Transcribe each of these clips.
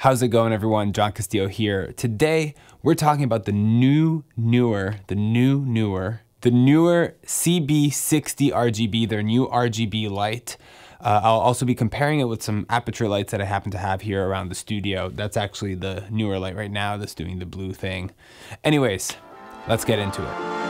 How's it going, everyone? John Castillo here. Today, we're talking about the newer CB60 RGB, their new RGB light. I'll also be comparing it with some Aputure lights that I happen to have here around the studio. That's actually the newer light right now that's doing the blue thing. Anyways, let's get into it.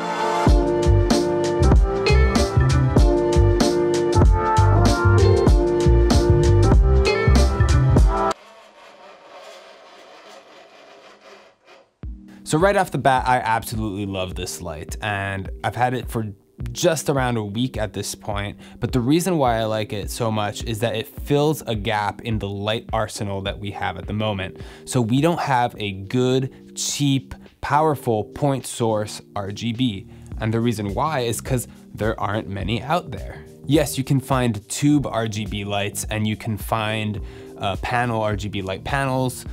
So right off the bat, I absolutely love this light, and I've had it for just around a week at this point. But the reason why I like it so much is that it fills a gap in the light arsenal that we have at the moment. So we don't have a good, cheap, powerful point source RGB. And the reason why is because there aren't many out there. Yes, you can find tube RGB lights and you can find panel RGB light panels,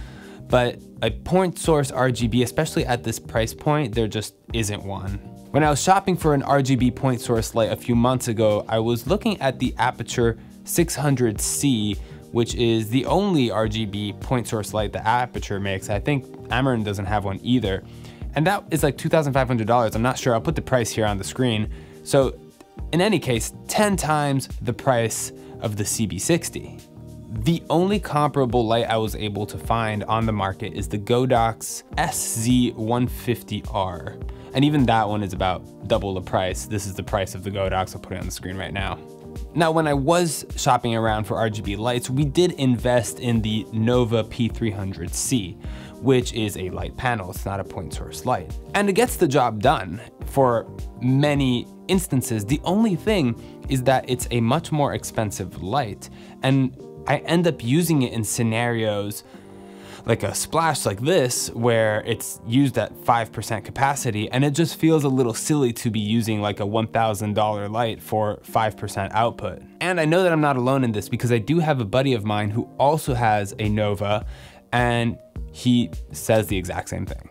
but a point source RGB, especially at this price point, there just isn't one. When I was shopping for an RGB point source light a few months ago, I was looking at the Aputure 600C, which is the only RGB point source light that Aputure makes. I think Ameren doesn't have one either. And that is like $2,500. I'm not sure, I'll put the price here on the screen. So in any case, 10 times the price of the CB60. The only comparable light I was able to find on the market is the Godox SZ150R. And even that one is about double the price. This is the price of the Godox. I'll put it on the screen right now. Now, when I was shopping around for RGB lights, we did invest in the Nova P300C, which is a light panel. It's not a point source light. And it gets the job done for many instances. The only thing is that it's a much more expensive light, and I end up using it in scenarios like a splash like this, where it's used at 5% capacity, and it just feels a little silly to be using like a $1,000 light for 5% output. And I know that I'm not alone in this, because I do have a buddy of mine who also has a Nova, and he says the exact same thing.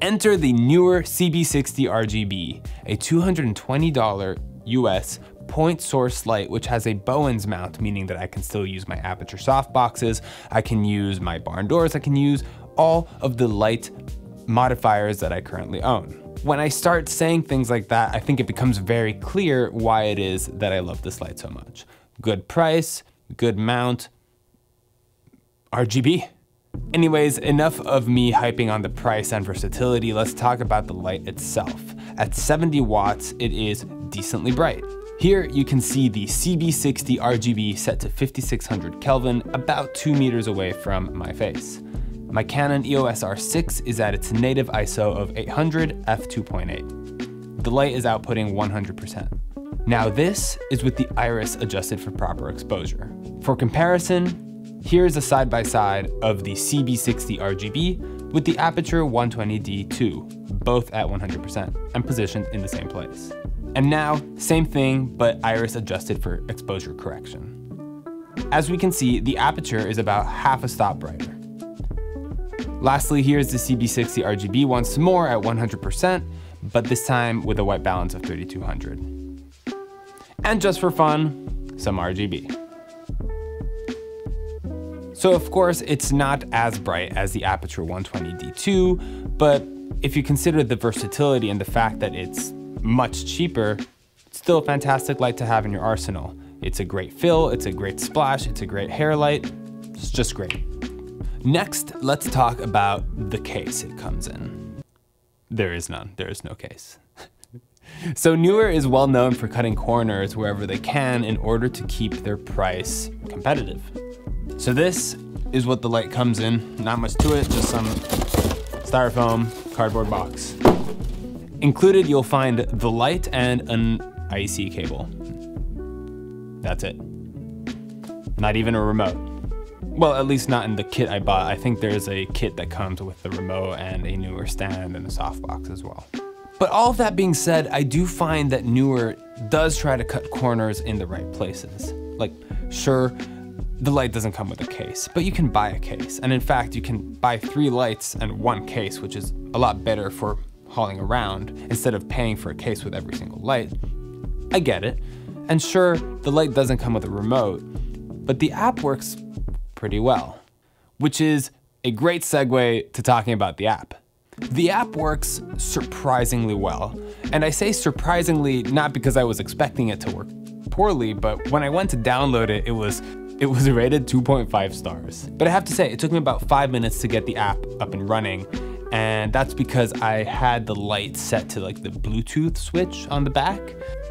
Enter the newer CB60 RGB, a $220 US point source light, which has a Bowens mount, meaning that I can still use my Aputure soft boxes, I can use my barn doors, I can use all of the light modifiers that I currently own. When I start saying things like that, I think it becomes very clear why it is that I love this light so much. Good price, good mount, RGB. Anyways, enough of me hyping on the price and versatility. Let's talk about the light itself. At 70 watts, it is decently bright. Here you can see the CB60 RGB set to 5600 Kelvin, about 2 meters away from my face. My Canon EOS R6 is at its native ISO of 800 f2.8. The light is outputting 100%. Now this is with the iris adjusted for proper exposure. For comparison, here's a side-by-side of the CB60 RGB with the Aputure 120d II, both at 100% and positioned in the same place. And now, same thing, but iris adjusted for exposure correction. As we can see, the Aputure is about half a stop brighter. Lastly, here's the CB60 RGB once more at 100%, but this time with a white balance of 3200. And just for fun, some RGB. So of course, it's not as bright as the Aputure 120d II, but if you consider the versatility and the fact that it's much cheaper, it's still a fantastic light to have in your arsenal. It's a great fill, it's a great splash, it's a great hair light, it's just great. Next, let's talk about the case it comes in. There is none, there is no case. So Neewer is well known for cutting corners wherever they can in order to keep their price competitive. So this is what the light comes in, not much to it, just some styrofoam cardboard box. Included, you'll find the light and an IC cable. That's it. Not even a remote. Well, at least not in the kit I bought. I think there's a kit that comes with the remote and a Neewer stand and a softbox as well. But all of that being said, I do find that Neewer does try to cut corners in the right places. Like, sure, the light doesn't come with a case, but you can buy a case. And in fact, you can buy 3 lights and 1 case, which is a lot better for hauling around instead of paying for a case with every single light. I get it. And sure, the light doesn't come with a remote, but the app works pretty well, which is a great segue to talking about the app. The app works surprisingly well. And I say surprisingly not because I was expecting it to work poorly, but when I went to download it, it was rated 2.5 stars. But I have to say, it took me about 5 minutes to get the app up and running. And that's because I had the light set to like the Bluetooth switch on the back.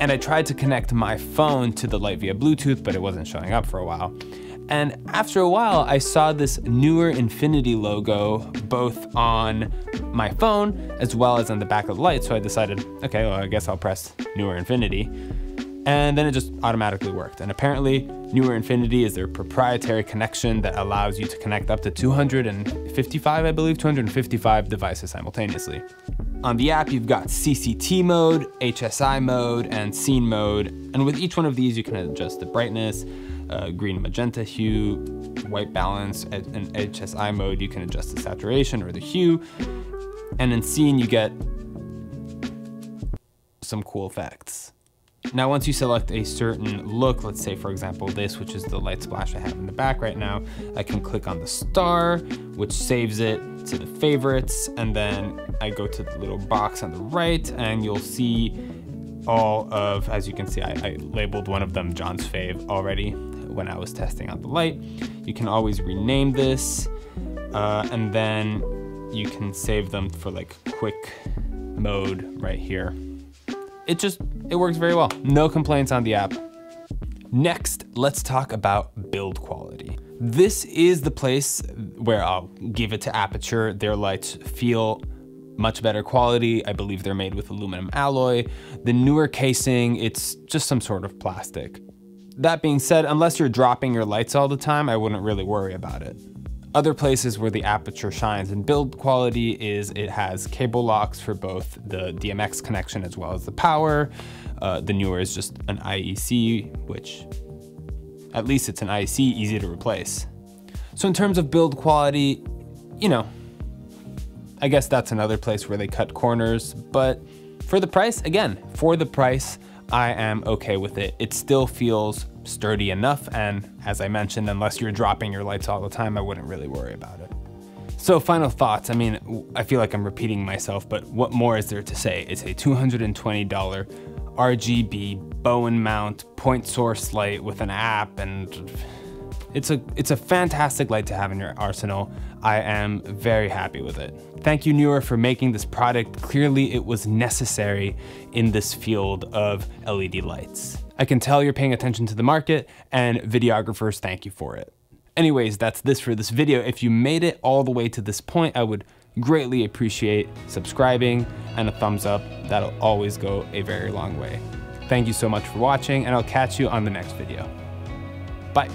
And I tried to connect my phone to the light via Bluetooth, but it wasn't showing up for a while. And after a while, I saw this Neewer Infinity logo both on my phone as well as on the back of the light. So I decided, okay, well, I guess I'll press Neewer Infinity. And then it just automatically worked. And apparently, Neewer Infinity is their proprietary connection that allows you to connect up to 255, I believe, 255 devices simultaneously. On the app, you've got CCT mode, HSI mode, and scene mode. And with each one of these, you can adjust the brightness, green magenta hue, white balance, and HSI mode, you can adjust the saturation or the hue. And in scene, you get some cool effects. Now, once you select a certain look, let's say, for example, this, which is the light splash I have in the back right now, I can click on the star, which saves it to the favorites. And then I go to the little box on the right and you'll see all of, as you can see, I labeled one of them John's fave already when I was testing out the light. You can always rename this and then you can save them for like quick mode right here. It works very well. No complaints on the app. Next, let's talk about build quality. This is the place where I'll give it to Aputure. Their lights feel much better quality. I believe they're made with aluminum alloy. The Neewer casing, it's just some sort of plastic. That being said, unless you're dropping your lights all the time, I wouldn't really worry about it. Other places where the Aputure shines in build quality is it has cable locks for both the DMX connection as well as the power. The Neewer is just an IEC, which at least it's an IEC, easy to replace. So in terms of build quality, you know, I guess that's another place where they cut corners, but for the price, again, for the price, I am okay with it. It still feels sturdy enough, and as I mentioned, unless you're dropping your lights all the time, I wouldn't really worry about it. So final thoughts, I mean, I feel like I'm repeating myself, but what more is there to say? It's a $220 RGB Bowen mount point source light with an app, and it's a fantastic light to have in your arsenal. I am very happy with it. Thank you, Neewer, for making this product. Clearly it was necessary in this field of LED lights. I can tell you're paying attention to the market, and videographers, thank you for it. Anyways, that's this for this video. If you made it all the way to this point, I would greatly appreciate subscribing and a thumbs up. That'll always go a very long way. Thank you so much for watching, and I'll catch you on the next video. Bye.